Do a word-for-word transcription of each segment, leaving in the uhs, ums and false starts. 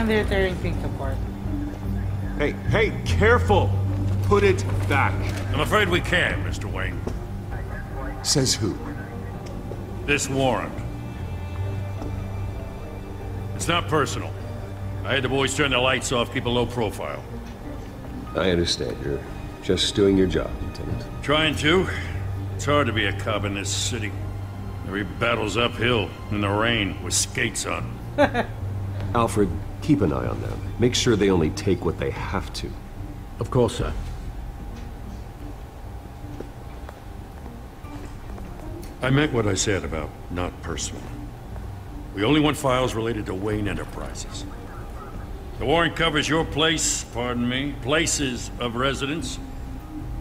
And they're tearing things apart. Hey, hey, careful! Put it back. I'm afraid we can't, Mister Wayne. Says who? This warrant. It's not personal. I had the boys turn their lights off, keep a low profile. I understand. You're just doing your job, Lieutenant. Trying to. It's hard to be a cop in this city. Every battle's uphill, in the rain, with skates on. Alfred, keep an eye on them. Make sure they only take what they have to. Of course, sir. I meant what I said about not personal. We only want files related to Wayne Enterprises. The warrant covers your place, pardon me, places of residence,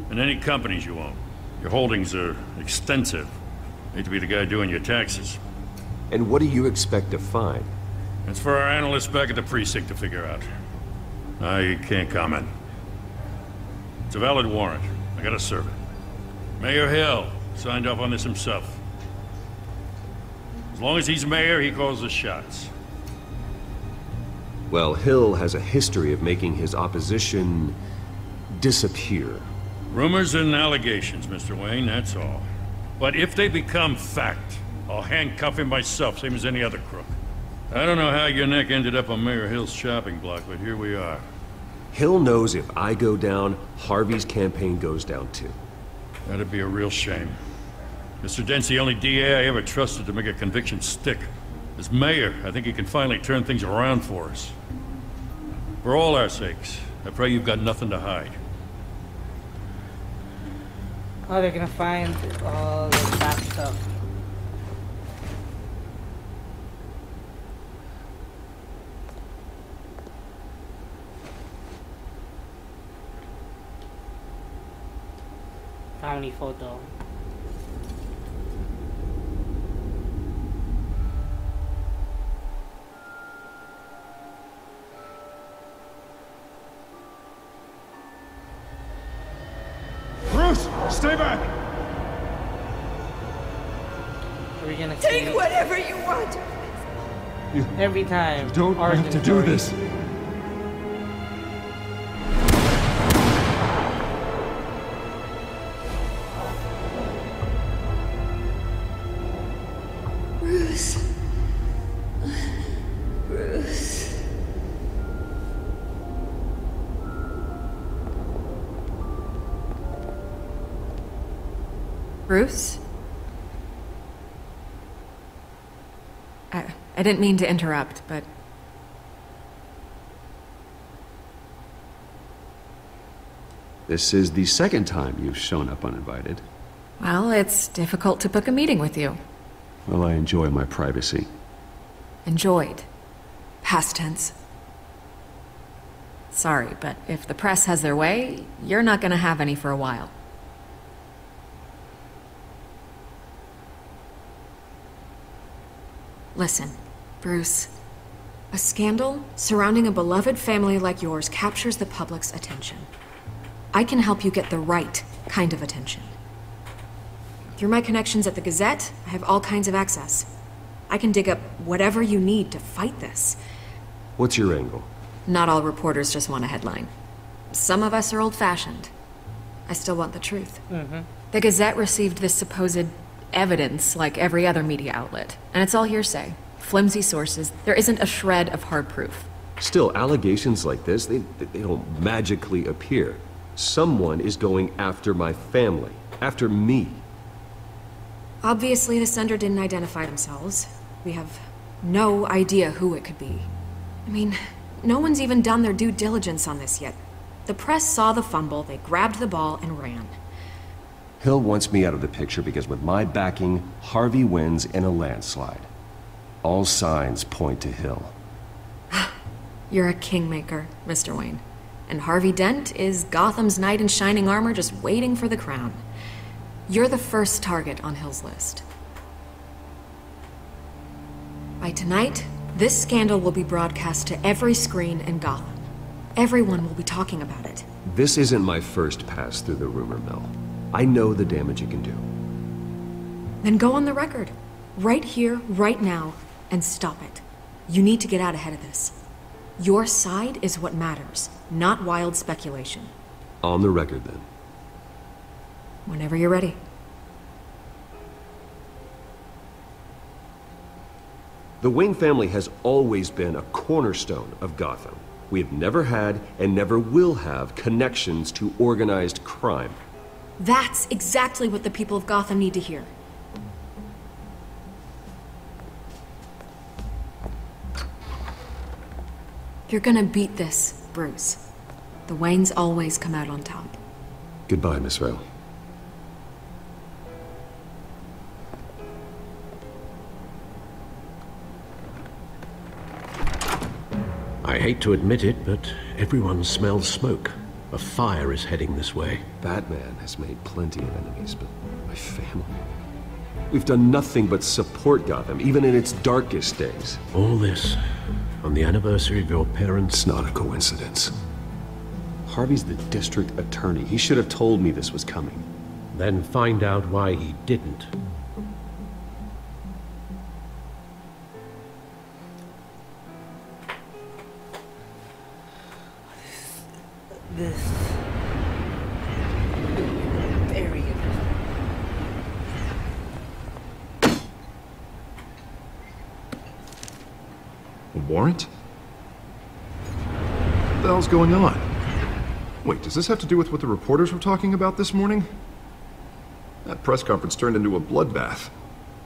and any companies you own. Your holdings are extensive. Need to be the guy doing your taxes. And what do you expect to find? That's for our analysts back at the precinct to figure out. I can't comment. It's a valid warrant. I gotta serve it. Mayor Hill signed off on this himself. As long as he's mayor, he calls the shots. Well, Hill has a history of making his opposition disappear. Rumors and allegations, Mister Wayne, that's all. But if they become fact, I'll handcuff him myself, same as any other crook. I don't know how your neck ended up on Mayor Hill's shopping block, but here we are. Hill knows if I go down, Harvey's campaign goes down too. That'd be a real shame. Mister Dent's the only D A I ever trusted to make a conviction stick. As mayor, I think he can finally turn things around for us. For all our sakes, I pray you've got nothing to hide. Oh, they're gonna find all the bad stuff. Family photo. Stay back! Are we gonna take it? Whatever you want! You, Every time. You don't have to do this. Bruce. Bruce. Bruce? I, I didn't mean to interrupt, but... This is the second time you've shown up uninvited. Well, it's difficult to book a meeting with you. Well, I enjoy my privacy. Enjoyed. Past tense. Sorry, but if the press has their way, you're not gonna have any for a while. Listen, Bruce, a scandal surrounding a beloved family like yours captures the public's attention. I can help you get the right kind of attention. Through my connections at the Gazette, I have all kinds of access. I can dig up whatever you need to fight this. What's your angle? Not all reporters just want a headline. Some of us are old-fashioned. I still want the truth. Mm-hmm. The Gazette received this supposed evidence like every other media outlet, and it's all hearsay, flimsy sources. There isn't a shred of hard proof. Still, allegations like this, they, they don't magically appear. Someone is going after my family, after me. Obviously, the sender didn't identify themselves. We have no idea who it could be. I mean, no one's even done their due diligence on this yet. The press saw the fumble, they grabbed the ball and ran. Hill wants me out of the picture because with my backing, Harvey wins in a landslide. All signs point to Hill. You're a kingmaker, Mister Wayne. And Harvey Dent is Gotham's knight in shining armor just waiting for the crown. You're the first target on Hill's list. By tonight, this scandal will be broadcast to every screen in Gotham. Everyone will be talking about it. This isn't my first pass through the rumor mill. I know the damage it can do. Then go on the record. Right here, right now, and stop it. You need to get out ahead of this. Your side is what matters, not wild speculation. On the record, then. Whenever you're ready. The Wayne family has always been a cornerstone of Gotham. We have never had, and never will have, connections to organized crime. That's exactly what the people of Gotham need to hear. You're gonna beat this, Bruce. The Waynes always come out on top. Goodbye, Miss Vale. I hate to admit it, but everyone smells smoke. A fire is heading this way. Batman has made plenty of enemies, but my family... We've done nothing but support Gotham, even in its darkest days. All this, on the anniversary of your parents... It's not a coincidence. Harvey's the district attorney. He should have told me this was coming. Then find out why he didn't. This area. A warrant? What the hell's going on? Wait, does this have to do with what the reporters were talking about this morning? That press conference turned into a bloodbath.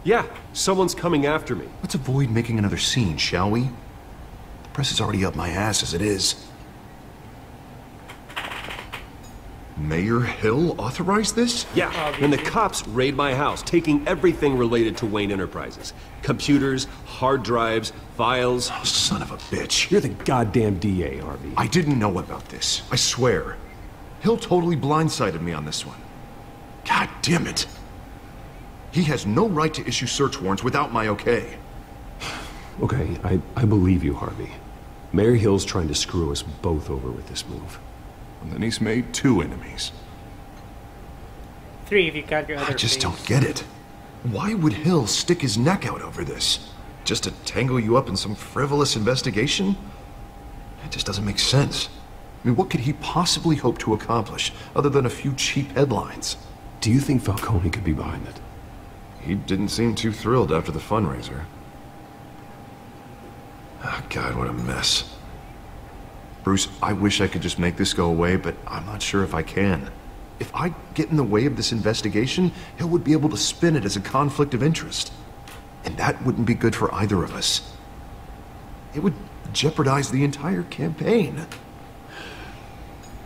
Yeah, someone's coming after me. Let's avoid making another scene, shall we? The press is already up my ass as it is. Mayor Hill authorized this? Yeah, and the cops raid my house, taking everything related to Wayne Enterprises. Computers, hard drives, files... Oh, son of a bitch. You're the goddamn D A, Harvey. I didn't know about this, I swear. Hill totally blindsided me on this one. God damn it. He has no right to issue search warrants without my okay. Okay, I, I believe you, Harvey. Mayor Hill's trying to screw us both over with this move. And then he's made two enemies. Three if you got your other I just face. Don't get it. Why would Hill stick his neck out over this? Just to tangle you up in some frivolous investigation? It just doesn't make sense. I mean, what could he possibly hope to accomplish other than a few cheap headlines? Do you think Falcone could be behind it? He didn't seem too thrilled after the fundraiser. Ah, God, what a mess. Bruce, I wish I could just make this go away, but I'm not sure if I can. If I get in the way of this investigation, Hill would be able to spin it as a conflict of interest. And that wouldn't be good for either of us. It would jeopardize the entire campaign.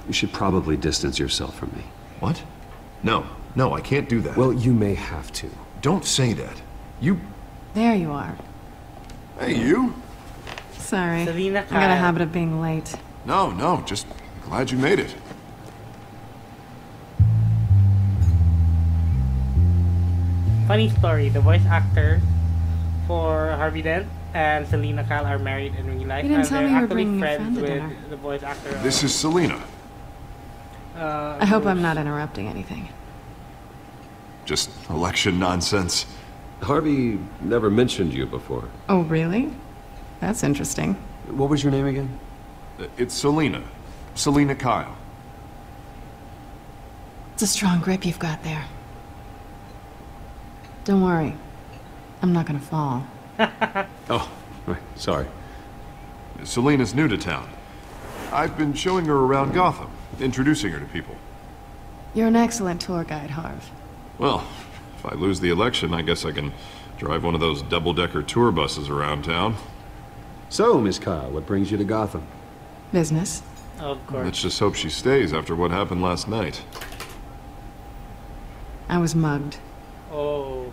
You should probably distance yourself from me. What? No, no, I can't do that. Well, you may have to. Don't say that. You... There you are. Hey, you. Sorry, Selina Kyle. I got a habit of being late. No, no, just glad you made it. Funny story, the voice actor for Harvey Dent and Selina Kyle are married in real life. You didn't and tell me you were bringing your friend to dinner. The voice actor this is Selina. Uh, I hope I'm not interrupting anything. Just election nonsense. Harvey never mentioned you before. Oh, really? That's interesting. What was your name again? It's Selina. Selina Kyle. It's a strong grip you've got there. Don't worry. I'm not gonna fall. Oh, sorry. Selina's new to town. I've been showing her around Gotham, introducing her to people. You're an excellent tour guide, Harv. Well, if I lose the election, I guess I can drive one of those double-decker tour buses around town. So, Miss Kyle, what brings you to Gotham? Business. Of course. Let's just hope she stays after what happened last night. I was mugged. Oh.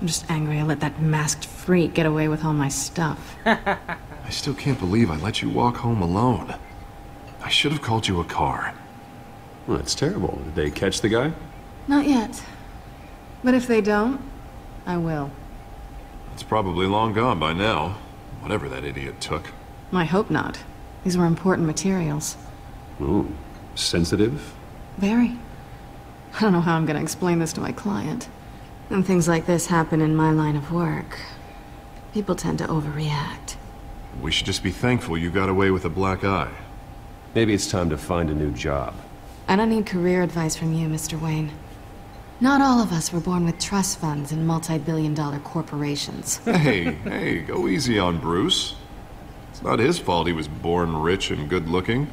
I'm just angry I let that masked freak get away with all my stuff. I still can't believe I let you walk home alone. I should have called you a car. Well, that's terrible. Did they catch the guy? Not yet. But if they don't, I will. It's probably long gone by now. Whatever that idiot took. I hope not. These were important materials. Ooh. Sensitive? Very. I don't know how I'm gonna explain this to my client. And things like this happen in my line of work. People tend to overreact. We should just be thankful you got away with a black eye. Maybe it's time to find a new job. I don't need career advice from you, Mister Wayne. Not all of us were born with trust funds and multi-billion dollar corporations. Hey, hey, go easy on Bruce. It's not his fault he was born rich and good-looking.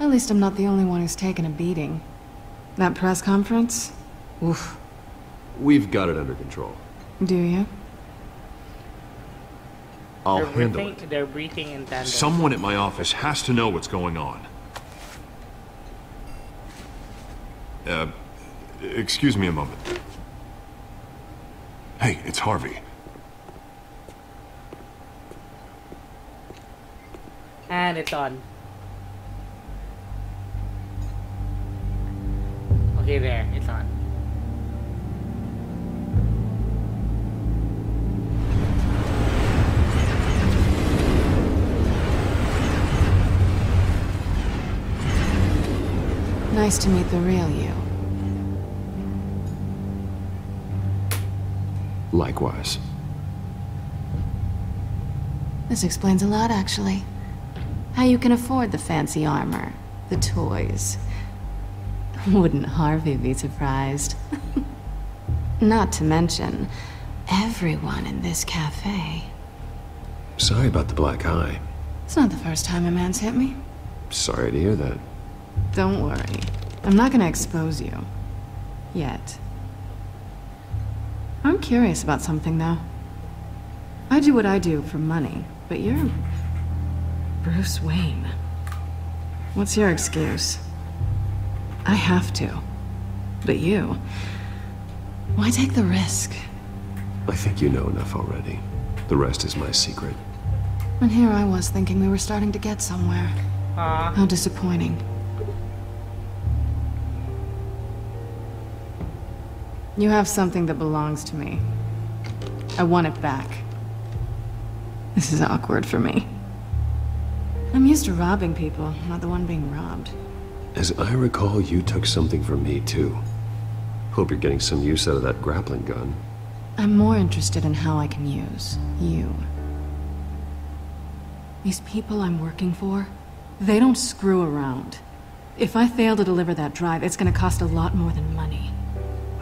At least I'm not the only one who's taken a beating. That press conference? Oof. We've got it under control. Do you? I'll they're handle breathing, it. They're breathing in thunder. Someone at my office has to know what's going on. Uh, excuse me a moment. Hey, it's Harvey. And it's on. Okay, there, it's on. Nice to meet the real you. Likewise. This explains a lot, actually. How you can afford the fancy armor, the toys. Wouldn't Harvey be surprised? Not to mention, everyone in this cafe. Sorry about the black eye. It's not the first time a man's hit me. Sorry to hear that. Don't worry. I'm not gonna expose you. Yet. I'm curious about something, though. I do what I do for money, but you're... Bruce Wayne. What's your excuse? I have to. But you... Why take the risk? I think you know enough already. The rest is my secret. And here I was thinking we were starting to get somewhere. Aww. How disappointing. You have something that belongs to me. I want it back. This is awkward for me. I'm used to robbing people, not the one being robbed. As I recall, you took something from me, too. Hope you're getting some use out of that grappling gun. I'm more interested in how I can use you. These people I'm working for, they don't screw around. If I fail to deliver that drive, it's gonna cost a lot more than money.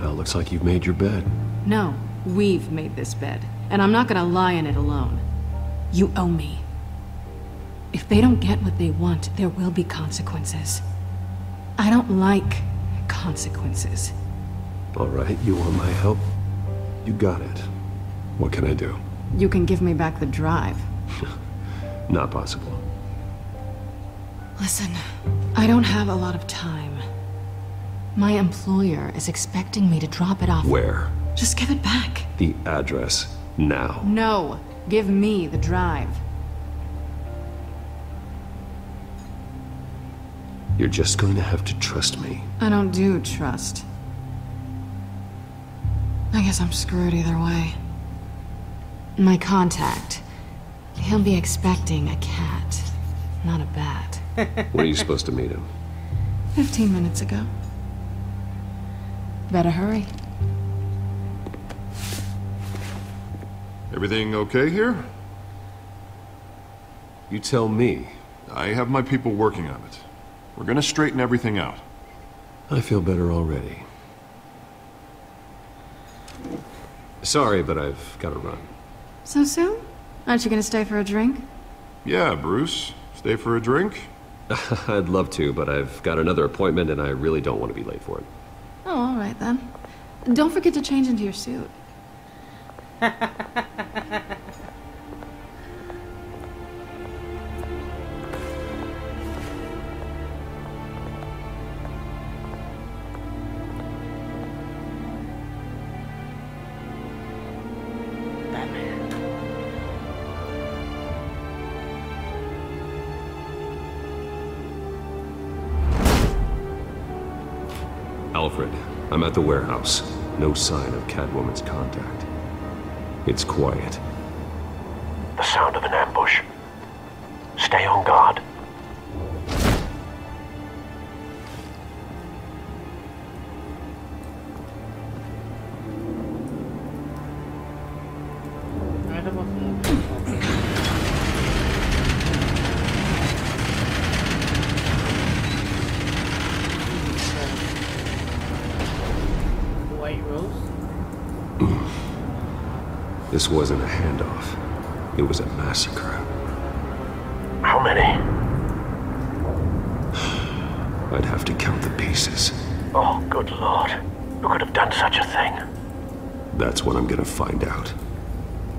Well, looks like you've made your bed. No, we've made this bed, and I'm not gonna lie in it alone. You owe me. If they don't get what they want, there will be consequences. I don't like consequences. All right, you want my help? You got it. What can I do? You can give me back the drive. Not possible. Listen, I don't have a lot of time. My employer is expecting me to drop it off. Where? Just give it back. The address, now. No, give me the drive. You're just going to have to trust me. I don't do trust. I guess I'm screwed either way. My contact, he'll be expecting a cat, not a bat. When are you supposed to meet him? Fifteen minutes ago. Better hurry. Everything okay here? You tell me. I have my people working on it. We're gonna straighten everything out. I feel better already. Sorry, but I've gotta run. So soon? Aren't you gonna stay for a drink? Yeah, Bruce. Stay for a drink? I'd love to, but I've got another appointment and I really don't want to be late for it. Oh, all right then. Don't forget to change into your suit. I'm at the warehouse. No sign of Catwoman's contact. It's quiet. The sound of an ambush. Stay on guard. This wasn't a handoff. It was a massacre. How many? I'd have to count the pieces. Oh, good Lord. Who could have done such a thing? That's what I'm gonna find out.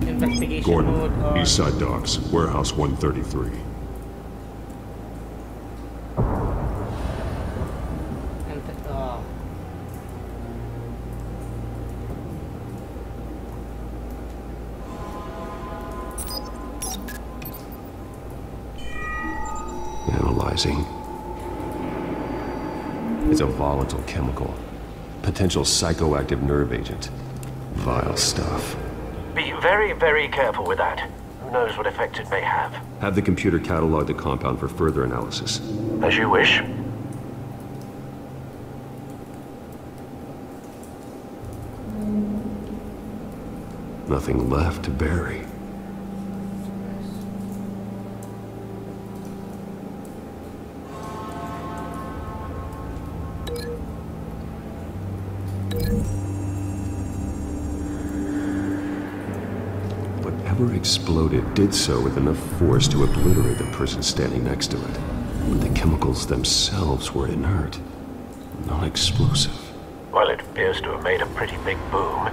Investigation Gordon, mode or... Eastside Docks, Warehouse one thirty-three. It's a volatile chemical. Potential psychoactive nerve agent. Vile stuff. Be very, very careful with that. Who knows what effect it may have. Have the computer catalog the compound for further analysis. As you wish. Nothing left to bury. Exploded did so with enough force to obliterate the person standing next to it. But the chemicals themselves were inert, non-explosive. Well, it appears to have made a pretty big boom.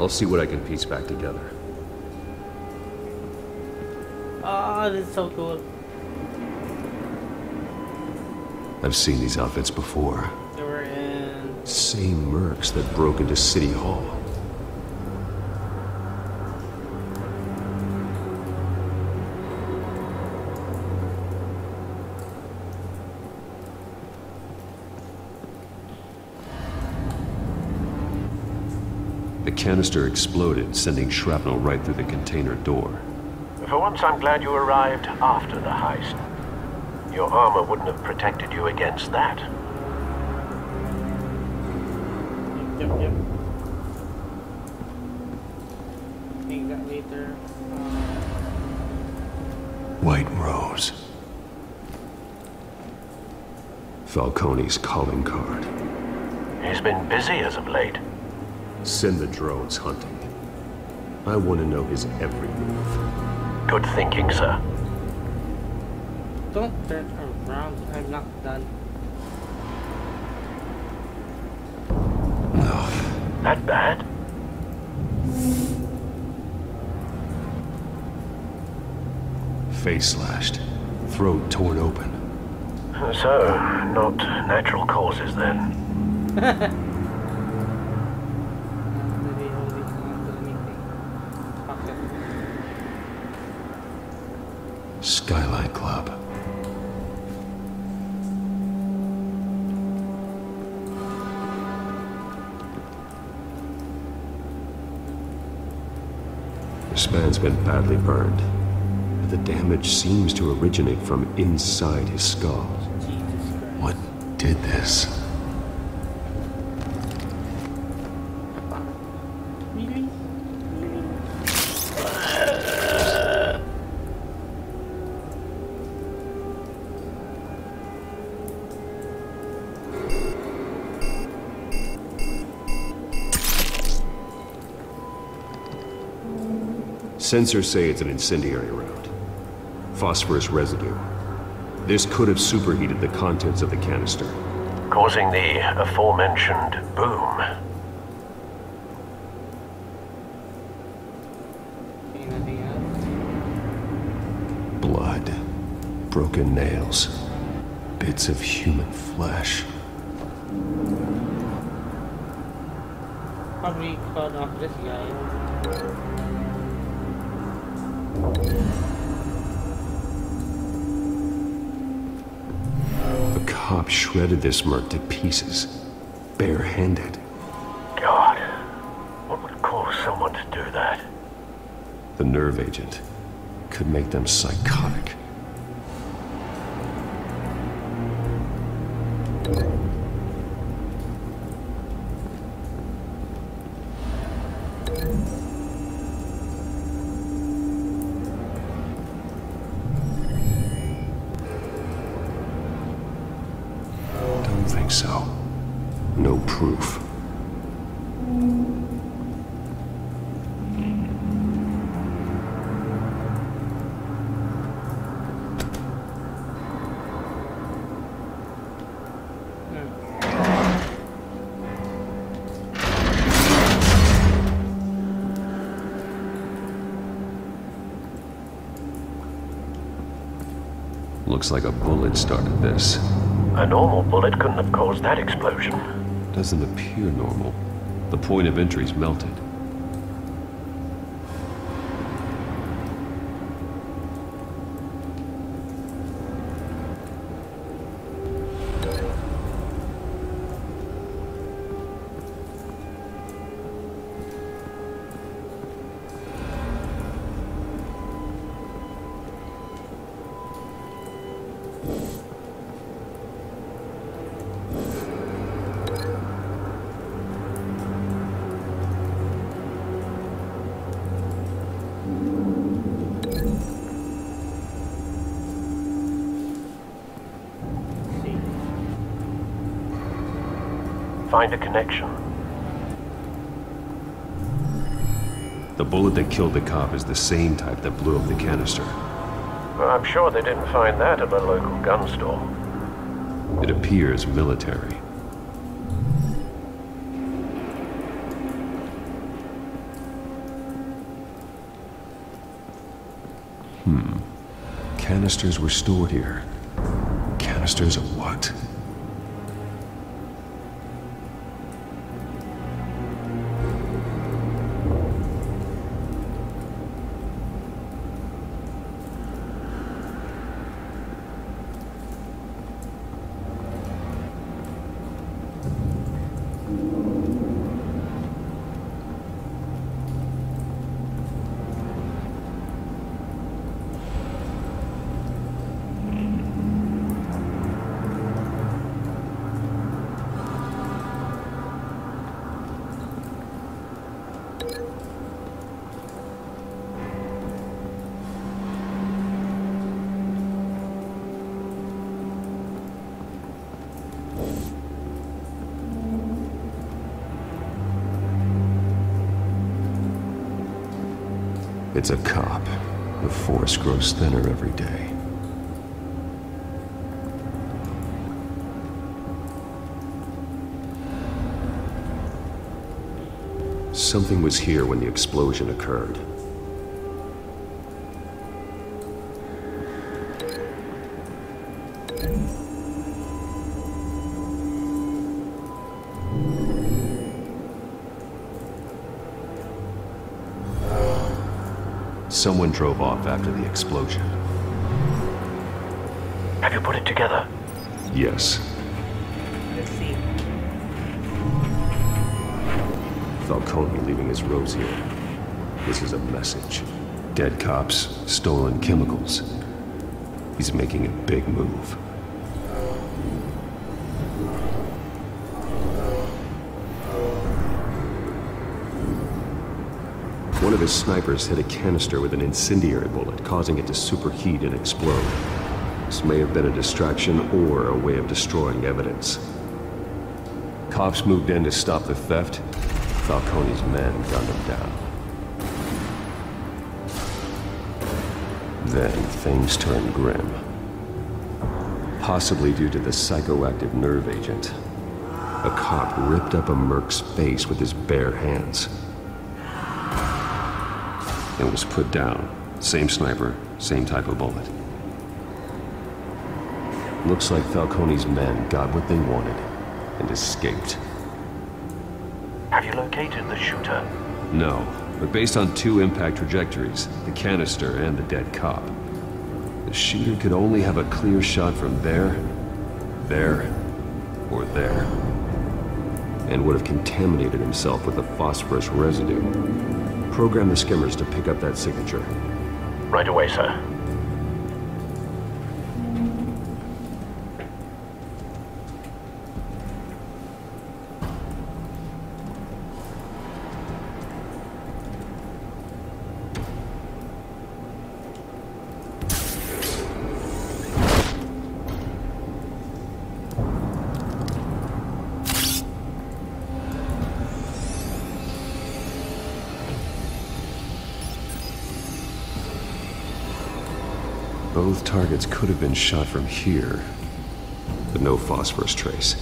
I'll see what I can piece back together. Ah, oh, this is so cool. I've seen these outfits before. They were in... Same mercs that broke into City Hall. Canister exploded, sending shrapnel right through the container door. For once, I'm glad you arrived after the heist. Your armor wouldn't have protected you against that. Yep, yep, yep. Make that later. White Rose. Falcone's calling card. He's been busy as of late. Send the drones hunting. I want to know his every move. Good thinking, sir. Don't turn around. I'm not done. No. That bad? Face slashed. Throat torn open. So, not natural causes then. Skyline Club. This man's been badly burned, but the damage seems to originate from inside his skull. What did this? Sensors say it's an incendiary round. Phosphorus residue. This could have superheated the contents of the canister, causing the aforementioned boom. Anything else? Blood. Broken nails. Bits of human flesh. Probably cut off this guy. A cop shredded this merc to pieces, barehanded. God, what would cause someone to do that? The nerve agent could make them psychotic. Proof. looks like a bullet started this. A normal bullet couldn't have caused that explosion. Doesn't appear normal. The point of entry's melted. Find a connection. The bullet that killed the cop is the same type that blew up the canister. Well, I'm sure they didn't find that at a local gun store. It appears military. Hmm. Canisters were stored here. Canisters of what? It's a cop. The forest grows thinner every day. Something was here when the explosion occurred. Someone drove off after the explosion. Have you put it together? Yes. Let's see. Falcone leaving his rose here. This is a message. Dead cops, stolen chemicals. He's making a big move. One of his snipers hit a canister with an incendiary bullet, causing it to superheat and explode. This may have been a distraction or a way of destroying evidence. Cops moved in to stop the theft. Falcone's men gunned him down. Then things turned grim. Possibly due to the psychoactive nerve agent. A cop ripped up a merc's face with his bare hands. And was put down. Same sniper, same type of bullet. Looks like Falcone's men got what they wanted and escaped. Have you located the shooter? No, but based on two impact trajectories, the canister and the dead cop, the shooter could only have a clear shot from there, there, or there, and would have contaminated himself with the phosphorus residue. Program the skimmers to pick up that signature. Right away, sir. Both targets could have been shot from here, but no phosphorus trace.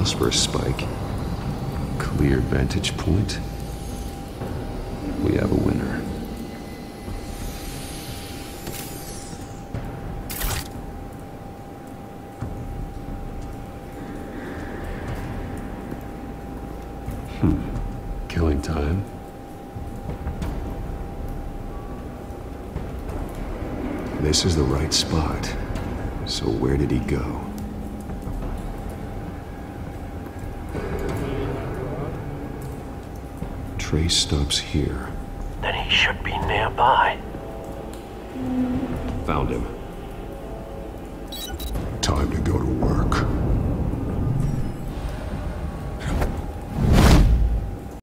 phosphorus spike. Clear vantage point. We have a winner. Hmm. Killing time. This is the right spot. So where did he go? Trace stops here. Then he should be nearby. Found him. Time to go to work.